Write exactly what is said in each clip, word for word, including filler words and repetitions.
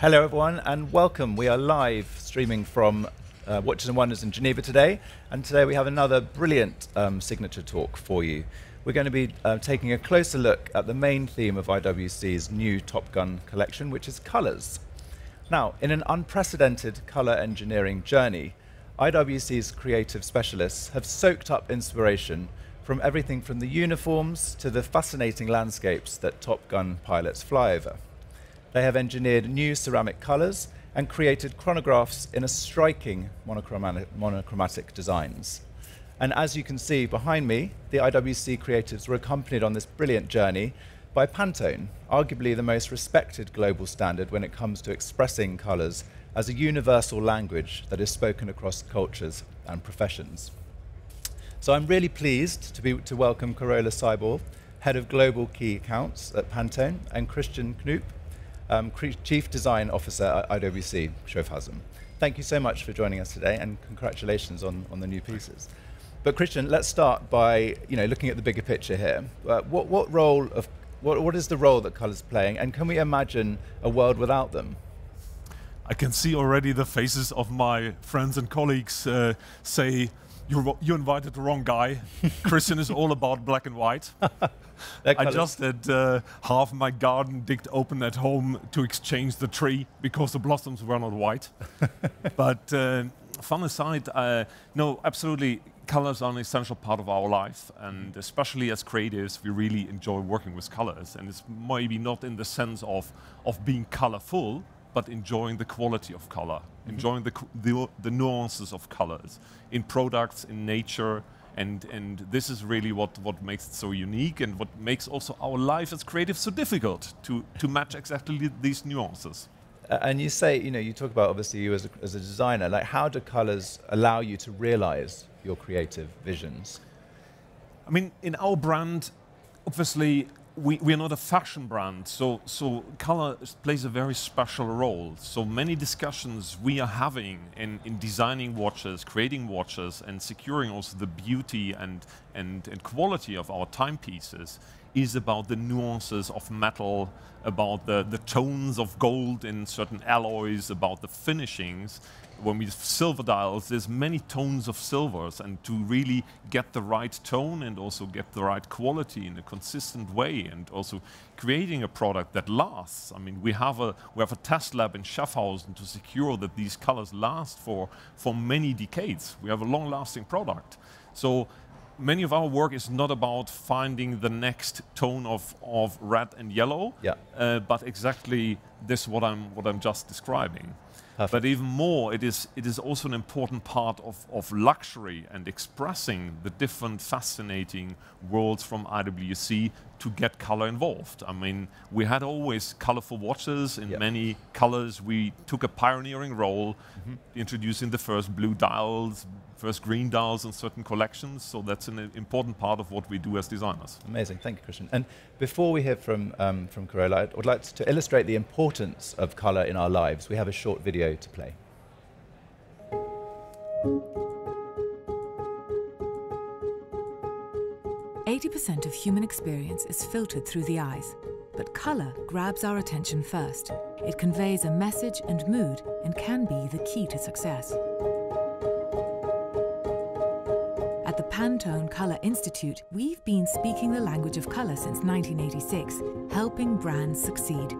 Hello everyone and welcome. We are live streaming from uh, Watches and Wonders in Geneva today, and today we have another brilliant um, signature talk for you. We're going to be uh, taking a closer look at the main theme of I W C's new Top Gun collection, which is colours. Now, in an unprecedented colour engineering journey, I W C's creative specialists have soaked up inspiration from everything from the uniforms to the fascinating landscapes that Top Gun pilots fly over. They have engineered new ceramic colours and created chronographs in a striking monochromatic, monochromatic designs. And as you can see behind me, the I W C creatives were accompanied on this brilliant journey by Pantone, arguably the most respected global standard when it comes to expressing colours as a universal language that is spoken across cultures and professions. So I'm really pleased to, be, to welcome Carola Seybold, Head of Global Key Accounts at Pantone, and Christian Knoop, Um, Chief Design Officer at I W C Schaffhausen. Thank you so much for joining us today, and congratulations on, on the new pieces. But Christian, let's start by you know looking at the bigger picture here. Uh, what what role of what what is the role that colours playing, and can we imagine a world without them? I can see already the faces of my friends and colleagues uh, say, "You you invited the wrong guy." Christian is all about black and white. I just had uh, half my garden digged open at home to exchange the tree because the blossoms were not white. But uh, fun aside, uh, no, absolutely, colors are an essential part of our life, and especially as creatives, we really enjoy working with colors. And it's maybe not in the sense of of being colorful, but enjoying the quality of color, mm-hmm. enjoying the, the the nuances of colors in products, in nature. And, and this is really what, what makes it so unique, and what makes also our life as creatives so difficult to, to match exactly these nuances. Uh, and you say, you know, you talk about obviously you as a, as a designer, like how do colors allow you to realize your creative visions? I mean, in our brand, obviously, we, we are not a fashion brand, so, so color plays a very special role. So many discussions we are having in, in designing watches, creating watches, and securing also the beauty and, and, and quality of our timepieces is about the nuances of metal, about the, the tones of gold in certain alloys, about the finishings. When we have silver dials, there's many tones of silvers, and to really get the right tone and also get the right quality in a consistent way, and also creating a product that lasts. I mean, we have a we have a test lab in Schaffhausen to secure that these colors last for for many decades. We have a long-lasting product. So many of our work is not about finding the next tone of, of red and yellow, yeah. uh, but exactly this what I'm what I'm just describing. Perfect. But even more, it is it is also an important part of, of luxury and expressing the different fascinating worlds from I W C to get color involved. I mean, we had always colorful watches in yep. many colors. We took a pioneering role, mm-hmm. introducing the first blue dials, first green dials in certain collections. So that's an important part of what we do as designers. Amazing, thank you, Christian. And before we hear from, um, from Carola, I would like to illustrate the importance of color in our lives. We have a short video to play. eighty percent of human experience is filtered through the eyes, but color grabs our attention first. It conveys a message and mood and can be the key to success. At the Pantone Color Institute, we've been speaking the language of color since nineteen eighty-six, helping brands succeed.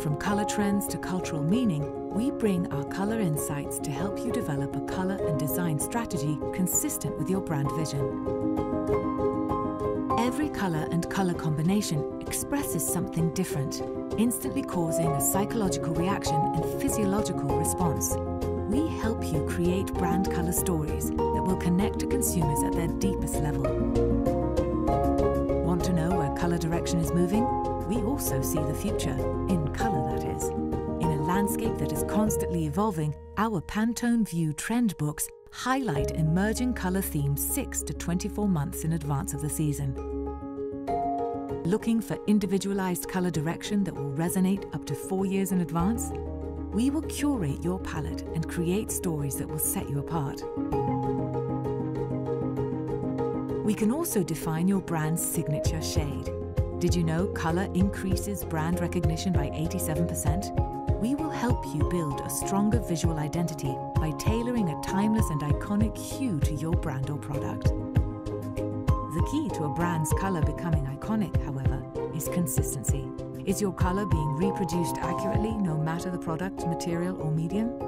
From color trends to cultural meaning, we bring our color insights to help you develop a color and design strategy consistent with your brand vision. Every color and color combination expresses something different, instantly causing a psychological reaction and physiological response. We help you create brand color stories that will connect to consumers at their deepest level. Want to know where color direction is moving? We also see the future, in color that is. In a landscape that is constantly evolving, our Pantone View trend books highlight emerging color themes six to twenty-four months in advance of the season. Looking for individualized color direction that will resonate up to four years in advance? We will curate your palette and create stories that will set you apart. We can also define your brand's signature shade. Did you know color increases brand recognition by eighty-seven percent? we will help you build a stronger visual identity by tailoring a timeless and iconic hue to your brand or product. The key to a brand's color becoming iconic, however, is consistency. Is your color being reproduced accurately, no matter the product, material, or medium?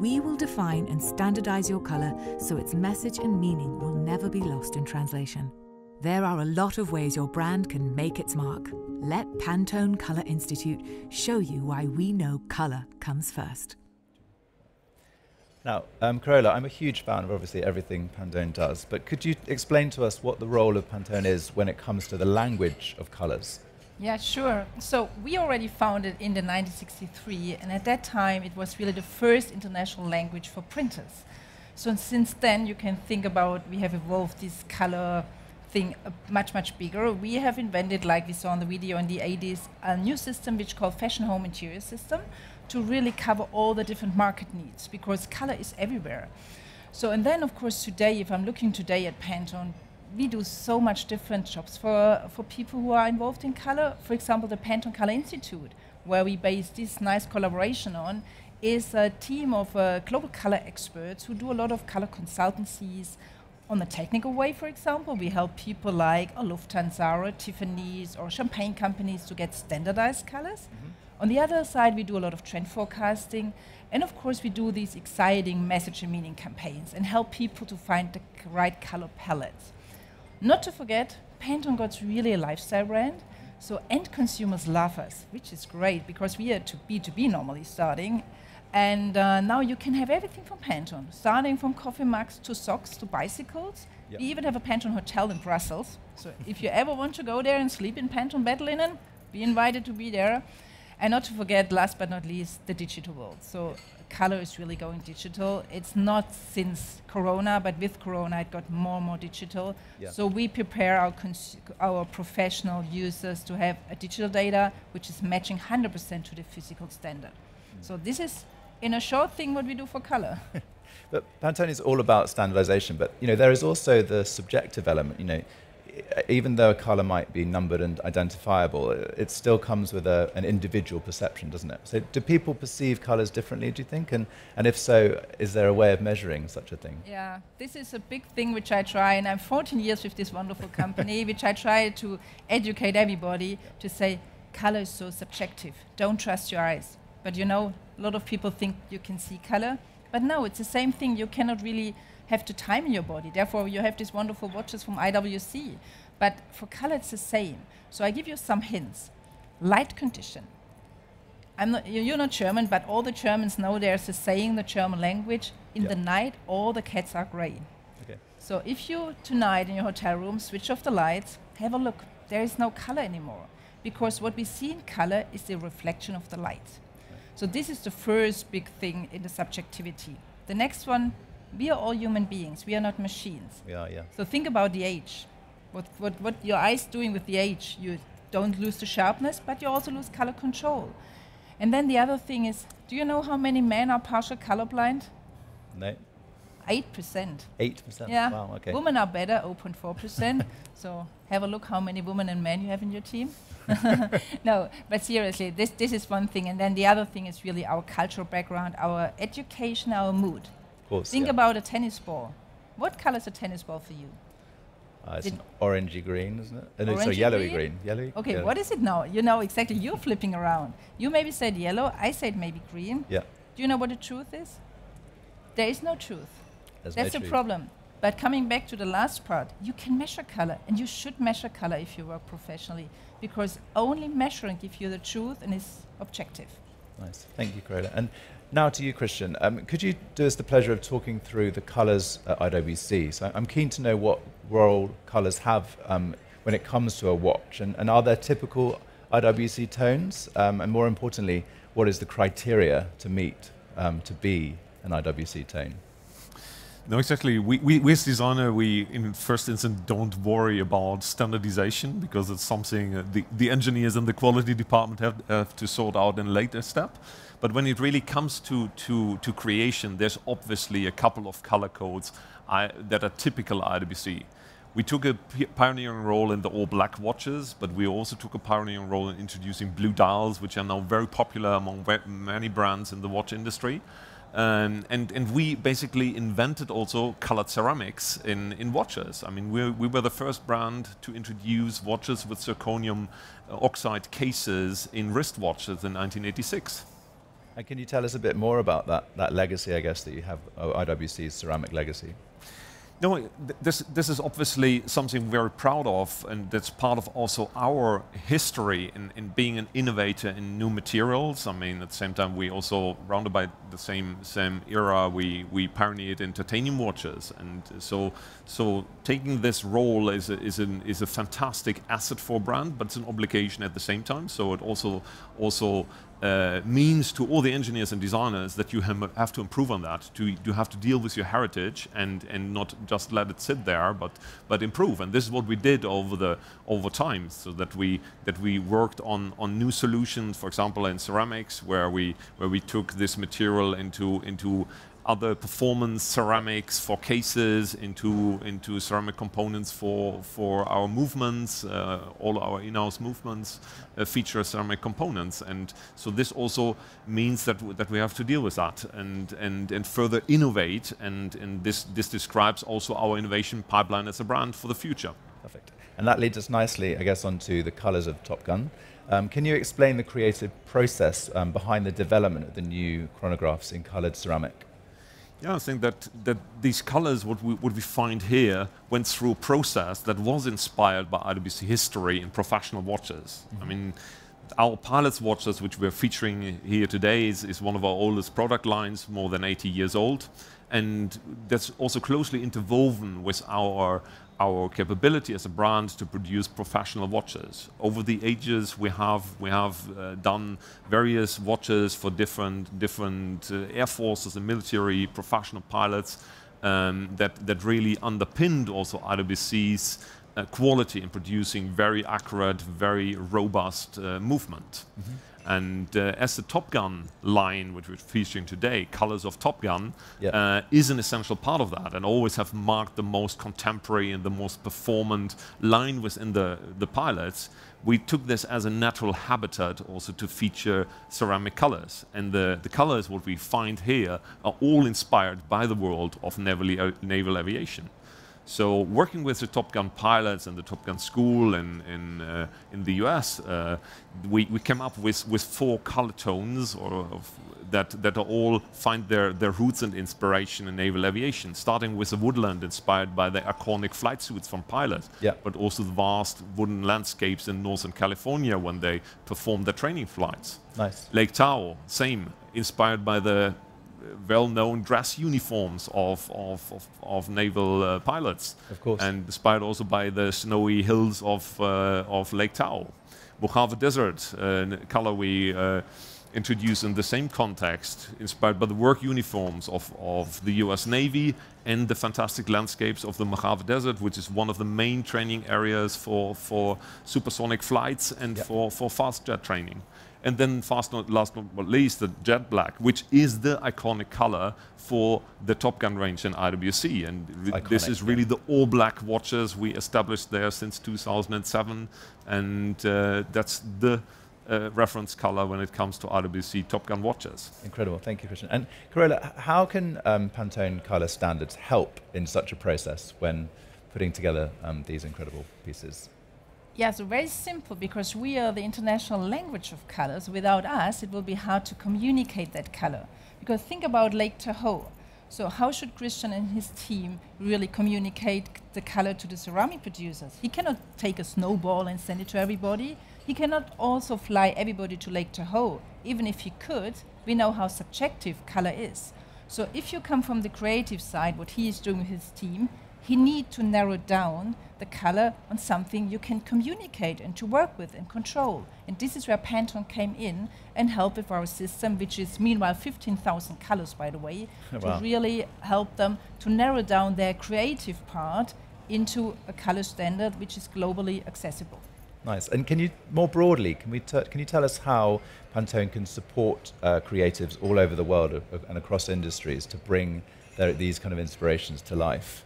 We will define and standardize your color so its message and meaning will never be lost in translation. There are a lot of ways your brand can make its mark. Let Pantone Color Institute show you why we know color comes first. Now, um, Carola, I'm a huge fan of obviously everything Pantone does, but could you explain to us what the role of Pantone is when it comes to the language of colors? Yeah, sure. So we already founded in the nineteen sixty-three, and at that time it was really the first international language for printers. So since then you can think about, we have evolved this color thing uh, much, much bigger. We have invented, like we saw on the video in the eighties, a new system which called Fashion Home Interior System to really cover all the different market needs, because color is everywhere. So, and then of course today, if I'm looking today at Pantone, we do so much different jobs for, for people who are involved in color. For example, the Pantone Color Institute, where we base this nice collaboration on, is a team of uh, global color experts who do a lot of color consultancies on the technical way, for example. We help people like a Lufthansa or Tiffany's or champagne companies to get standardized colors. Mm-hmm. On the other side, we do a lot of trend forecasting. And of course, we do these exciting message and meaning campaigns and help people to find the right color palettes. Not to forget, Pantone got really a lifestyle brand, so end consumers love us, which is great because we are to B two B normally starting, and uh, now you can have everything from Pantone, starting from coffee mugs to socks to bicycles. Yep. We even have a Pantone hotel in Brussels, so if you ever want to go there and sleep in Pantone bed linen, be invited to be there. And not to forget, last but not least, the digital world. So color is really going digital. It's not since Corona, but with Corona it got more and more digital. Yeah. So we prepare our, our professional users to have a digital data which is matching one hundred percent to the physical standard. Mm. So this is, in a short thing, what we do for color. But Pantone is all about standardization, but you know, there is also the subjective element. You know, even though a color might be numbered and identifiable, it still comes with a, an individual perception, doesn't it? So do people perceive colors differently, do you think? And, and if so, is there a way of measuring such a thing? Yeah, this is a big thing which I try, and I'm fourteen years with this wonderful company, which I try to educate everybody to say, color is so subjective, don't trust your eyes. But you know, a lot of people think you can see color, but no, it's the same thing. You cannot really have to time in your body. Therefore, you have these wonderful watches from I W C. But for color, it's the same. So I give you some hints. Light condition. I'm not, you're not German, but all the Germans know there's a saying in the German language, in yep. the night, all the cats are gray. Okay. So if you, tonight in your hotel room, switch off the lights, have a look. There is no color anymore. Because what we see in color is the reflection of the light. Right. So this is the first big thing in the subjectivity. The next one, we are all human beings. We are not machines. We are, yeah. So think about the age. What, what, what your eyes doing with the age? You don't lose the sharpness, but you also lose color control. And then the other thing is, do you know how many men are partial colorblind? No. Eight percent. Eight percent. Yeah. Wow. Okay. Women are better, zero point four percent. So have a look how many women and men you have in your team. No, but seriously, this this is one thing. And then the other thing is really our cultural background, our education, our mood. Course, Think yeah. about a tennis ball. What color is a tennis ball for you? Uh, it's Did an orangey green, isn't it? Uh, no, sorry, yellowy green. Yellowy. Okay, yellow. What is it now? You know exactly. You're flipping around. You maybe said yellow. I said maybe green. Yeah. Do you know what the truth is? There is no truth. There's That's no the truth. problem. But coming back to the last part, you can measure color, and you should measure color if you work professionally, because only measuring gives you the truth and is objective. Nice. Thank you, Carola. And now to you, Christian. Um, could you do us the pleasure of talking through the colours at I W C? So I'm keen to know what role colours have um, when it comes to a watch, and, and are there typical I W C tones? Um, and more importantly, what is the criteria to meet um, to be an I W C tone? No, exactly. We, we, we as designer, we in first instance don't worry about standardization, because it's something uh, the, the engineers and the quality department have, have to sort out in a later step. But when it really comes to, to, to creation, there's obviously a couple of color codes I, that are typical I W C. We took a pioneering role in the all-black watches, but we also took a pioneering role in introducing blue dials, which are now very popular among many brands in the watch industry. Um, and, and we basically invented also colored ceramics in, in watches. I mean, we, we were the first brand to introduce watches with zirconium oxide cases in wristwatches in nineteen eighty-six. And can you tell us a bit more about that, that legacy, I guess, that you have, I W C's ceramic legacy? No, th this, this is obviously something we're very proud of, and that's part of also our history in, in being an innovator in new materials. I mean, at the same time, we also, round about the same same era, we, we pioneered in titanium watches. And so so taking this role is a, is, an, is a fantastic asset for a brand, but it's an obligation at the same time. So it also also... Uh, means to all the engineers and designers that you have to improve on that. To, you have to deal with your heritage and, and not just let it sit there, but, but improve. And this is what we did over, the, over time, so that we, that we worked on, on new solutions, for example, in ceramics, where we, where we took this material into, into other performance ceramics for cases, into, into ceramic components for, for our movements. Uh, all our in-house movements uh, feature ceramic components. And so this also means that, w that we have to deal with that and, and, and further innovate. And, and this, this describes also our innovation pipeline as a brand for the future. Perfect. And that leads us nicely, I guess, onto the colors of Top Gun. Um, can you explain the creative process um, behind the development of the new chronographs in colored ceramic? Yeah, I think that, that these colors, what we, what we find here, went through a process that was inspired by I W C history in professional watches. Mm-hmm. I mean, our Pilot's watches, which we're featuring here today, is, is one of our oldest product lines, more than eighty years old. And that's also closely interwoven with our, our capability as a brand to produce professional watches. Over the ages, we have we have uh, done various watches for different different uh, air forces and military professional pilots um, that that really underpinned also I W C's uh, quality in producing very accurate, very robust uh, movement. Mm-hmm. And uh, as the Top Gun line, which we're featuring today, Colors of Top Gun, yeah. uh, is an essential part of that, and always have marked the most contemporary and the most performant line within the, the Pilots. We took this as a natural habitat also to feature ceramic colors. And the, the colors, what we find here, are all inspired by the world of naval, naval aviation. So working with the Top Gun pilots and the Top Gun school in, in, uh, in the U S, uh, we, we came up with, with four color tones or of that, that all find their, their roots and inspiration in naval aviation, starting with the woodland inspired by the iconic flight suits from pilots, yeah. but also the vast wooden landscapes in Northern California when they performed their training flights. Nice. Lake Tahoe, same, inspired by the well-known dress uniforms of, of, of, of naval uh, pilots. Of course. And inspired also by the snowy hills of, uh, of Lake Tahoe. Mojave Desert, uh, color we uh, introduced in the same context, inspired by the work uniforms of, of the U S Navy and the fantastic landscapes of the Mojave Desert, which is one of the main training areas for, for supersonic flights and yep. for, for fast jet training. And then fast, not, last but not least, the jet black, which is the iconic color for the Top Gun range in I W C. And iconic, this is really yeah. the all-black watches we established there since two thousand seven. And uh, that's the uh, reference color when it comes to I W C Top Gun watches. Incredible. Thank you, Christian. And Carola, how can um, Pantone color standards help in such a process when putting together um, these incredible pieces? Yeah, so very simple, because we are the international language of colors. Without us, it will be hard to communicate that color. Because think about Lake Tahoe. So how should Christian and his team really communicate the color to the ceramic producers? He cannot take a snowball and send it to everybody. He cannot also fly everybody to Lake Tahoe. Even if he could, we know how subjective color is. So if you come from the creative side, what he is doing with his team, he needs to narrow down the color on something you can communicate and to work with and control. And this is where Pantone came in and helped with our system, which is meanwhile fifteen thousand colors, by the way, oh, wow. to really help them to narrow down their creative part into a color standard which is globally accessible. Nice. And can you, more broadly, can, we can you tell us how Pantone can support uh, creatives all over the world and across industries to bring their, these kind of inspirations to life?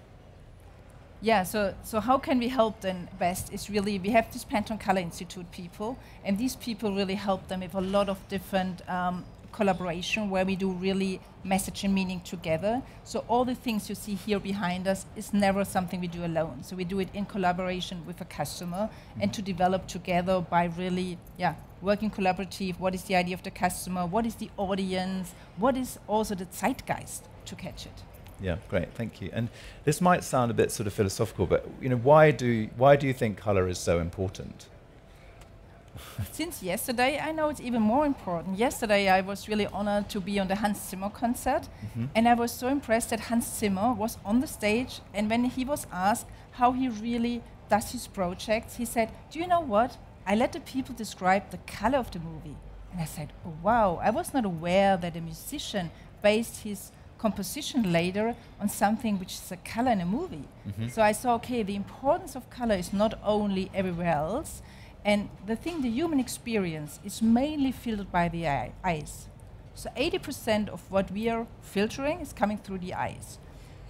Yeah, so, so how can we help them best is really, we have this Pantone Color Institute people, and these people really help them with a lot of different um, collaboration where we do really message and meaning together. So all the things you see here behind us is never something we do alone. So we do it in collaboration with a customer mm-hmm. and to develop together by really, yeah, working collaborative, what is the idea of the customer, what is the audience, what is also the zeitgeist to catch it. Yeah, great, thank you. And this might sound a bit sort of philosophical, but you know, why do why do you think color is so important? Since yesterday, I know it's even more important. Yesterday, I was really honored to be on the Hans Zimmer concert, mm-hmm. and I was so impressed that Hans Zimmer was on the stage, and when he was asked how he really does his projects, he said, "Do you know what? I let the people describe the color of the movie." And I said, "Oh, wow, I was not aware that a musician based his composition later on something which is a color in a movie." Mm-hmm. So I saw, okay, the importance of color is not only everywhere else, and the thing, the human experience is mainly filtered by the eye, eyes. So eighty percent of what we are filtering is coming through the eyes.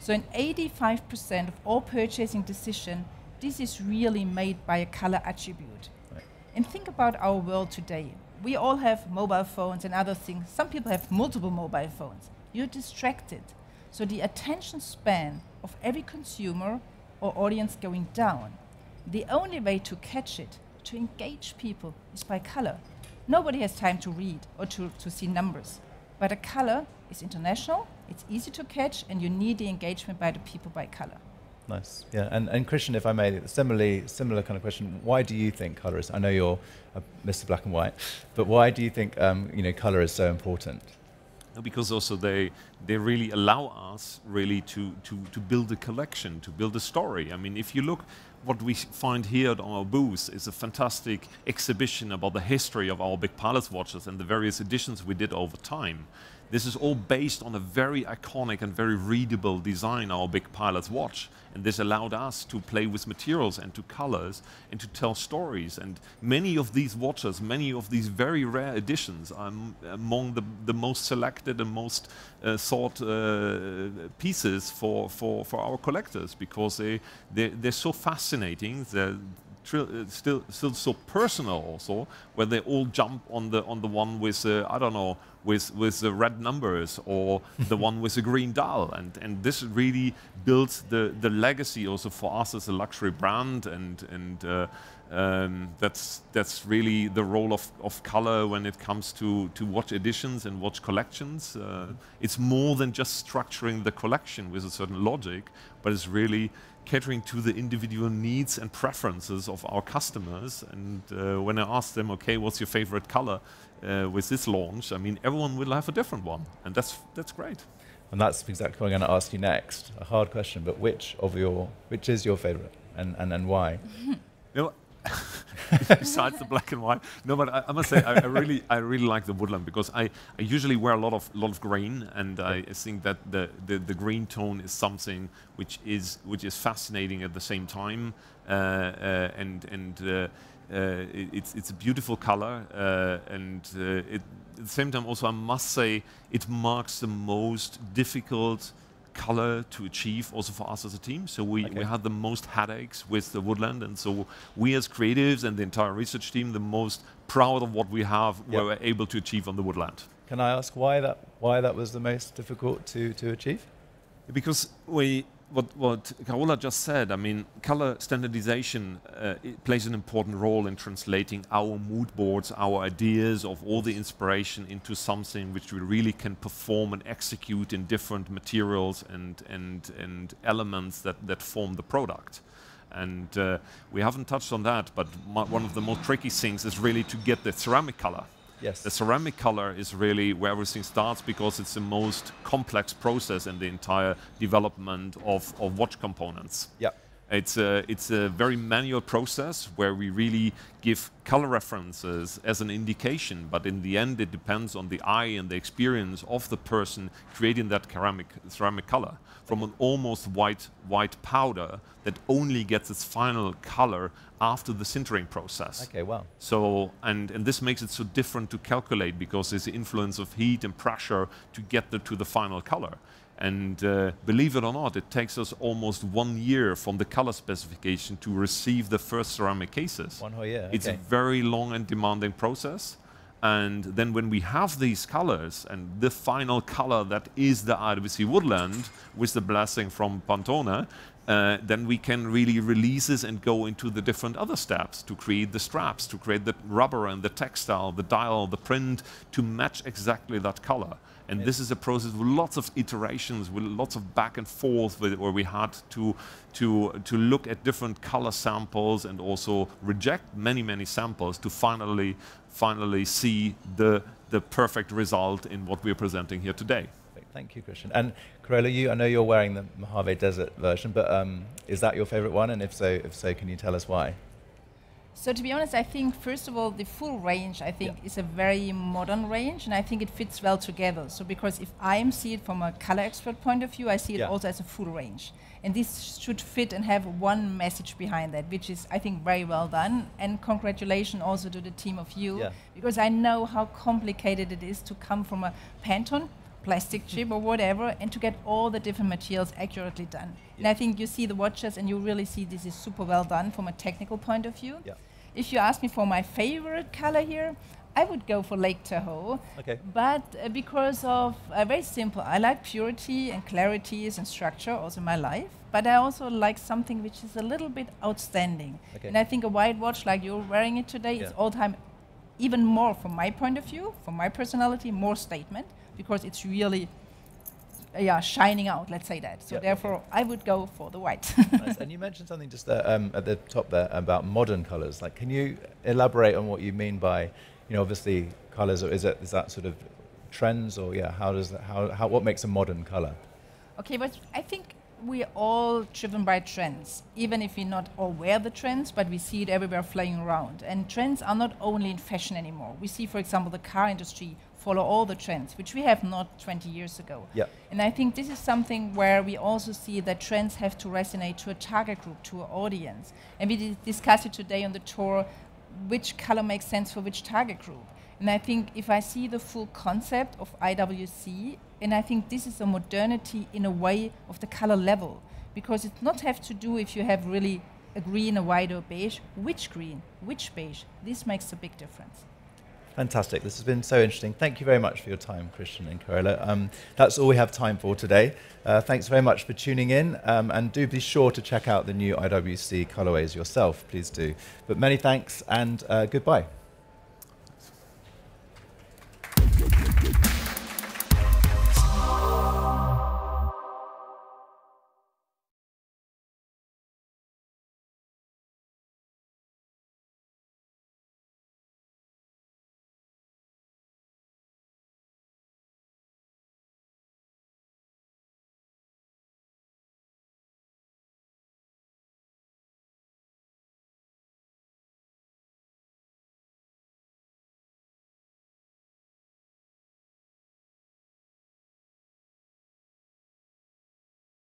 So in eighty-five percent of all purchasing decision, this is really made by a color attribute. Right. And think about our world today. We all have mobile phones and other things. Some people have multiple mobile phones. You're distracted. So the attention span of every consumer or audience going down. The only way to catch it, to engage people, is by color. Nobody has time to read or to, to see numbers. But a color is international, it's easy to catch, and you need the engagement by the people by color. Nice. Yeah, and, and Christian, if I may, similarly, similar kind of question, why do you think color is, I know you're a Mister Black and White, but why do you think um, you know, color is so important? Because also they they really allow us really to, to, to build a collection, to build a story. I mean, if you look, what we find here at our booth is a fantastic exhibition about the history of our Big Pilot's watches and the various editions we did over time. This is all based on a very iconic and very readable design, our Big Pilot's watch. And this allowed us to play with materials and to colors and to tell stories. And many of these watches, many of these very rare editions are among the, the most selected and most uh, sought uh, pieces for, for, for our collectors because they, they, they're so fascinating. They're, Still, still so personal also, where they all jump on the on the one with uh, I don't know with with the red numbers or the one with the green dial, and and this really builds the the legacy also for us as a luxury brand, and and uh, um, that's that's really the role of of color when it comes to to watch editions and watch collections. Uh, it's more than just structuring the collection with a certain logic, but it's really catering to the individual needs and preferences of our customers. And uh, when I ask them, okay, what's your favorite color uh, with this launch? I mean, everyone will have a different one, and that's that's great. And that's exactly what I'm going to ask you next. A hard question, but which of your which is your favorite, and and and why? You know, besides the black and white, no, but I, I must say I, I really, I really like the woodland because I, I usually wear a lot of, lot of green, and I think that the, the, the green tone is something which is, which is fascinating at the same time, uh, uh, and and uh, uh, it, it's, it's a beautiful color, uh, and uh, it, at the same time also I must say it marks the most difficult color to achieve also for us as a team. So we, okay. we had the most headaches with the woodland, and so we as creatives and the entire research team, the most proud of what we have, yep. we were able to achieve on the woodland. Can I ask why that, why that was the most difficult to, to achieve? Because we, what, what Carola just said, I mean, color standardization uh, it plays an important role in translating our mood boards, our ideas of all the inspiration into something which we really can perform and execute in different materials and, and, and elements that, that form the product. And uh, we haven't touched on that, but one of the most tricky things is really to get the ceramic color. Yes. The ceramic color is really where everything starts because it's the most complex process in the entire development of, of watch components. Yeah. It's a, it's a very manual process where we really give color references as an indication, but in the end it depends on the eye and the experience of the person creating that ceramic, ceramic color from an almost white, white powder that only gets its final color after the sintering process. Okay, wow. So, and, and this makes it so different to calculate because there's the influence of heat and pressure to get the, to the final color. And uh, believe it or not, it takes us almost one year from the color specification to receive the first ceramic cases. One whole year. Okay. It's a very long and demanding process. And then when we have these colors and the final color that is the I W C Woodland with the blessing from Pantone, uh, then we can really release this and go into the different other steps to create the straps, to create the rubber and the textile, the dial, the print to match exactly that color. And this is a process with lots of iterations, with lots of back and forth, with, where we had to, to, to look at different color samples and also reject many, many samples to finally, finally see the, the perfect result in what we're presenting here today. Thank you, Christian. And Carola, you, I know you're wearing the Mojave Desert version, but um, is that your favorite one? And if so, if so, can you tell us why? So to be honest, I think, first of all, the full range, I think, yeah. is a very modern range, and I think it fits well together. So because if I see it from a color expert point of view, I see it yeah. also as a full range. And this should fit and have one message behind that, which is, I think, very well done. And congratulations also to the team of you, yeah. because I know how complicated it is to come from a Pantone plastic chip or whatever, and to get all the different materials accurately done. Yeah. And I think you see the watches and you really see this is super well done from a technical point of view. Yeah. If you ask me for my favorite color here, I would go for Lake Tahoe. Okay. But uh, because of, uh, very simple, I like purity and clarities and structure also in my life, but I also like something which is a little bit outstanding. Okay. And I think a white watch like you're wearing it today yeah. is all time even more, from my point of view, from my personality, more statement, because it's really uh, yeah, shining out, let's say that. So yep, therefore, okay. I would go for the white. Nice. And you mentioned something just there, um, at the top there about modern colors. Like, can you elaborate on what you mean by, you know, obviously colors, or is, it, is that sort of trends, or yeah, how does that, how, how, what makes a modern color? Okay, but I think we're all driven by trends, even if we're not all aware of the trends, but we see it everywhere flying around. And trends are not only in fashion anymore. We see, for example, the car industry follow all the trends, which we have not twenty years ago. Yeah. And I think this is something where we also see that trends have to resonate to a target group, to an audience. And we discussed it today on the tour, which color makes sense for which target group. And I think if I see the full concept of I W C, and I think this is a modernity in a way of the color level, because it's not have to do if you have really a green, a white, or a beige, which green, which beige. This makes a big difference. Fantastic. This has been so interesting. Thank you very much for your time, Christian and Carola. Um, that's all we have time for today. Uh, thanks very much for tuning in, um, and do be sure to check out the new I W C colorways yourself. Please do. But many thanks, and uh, goodbye.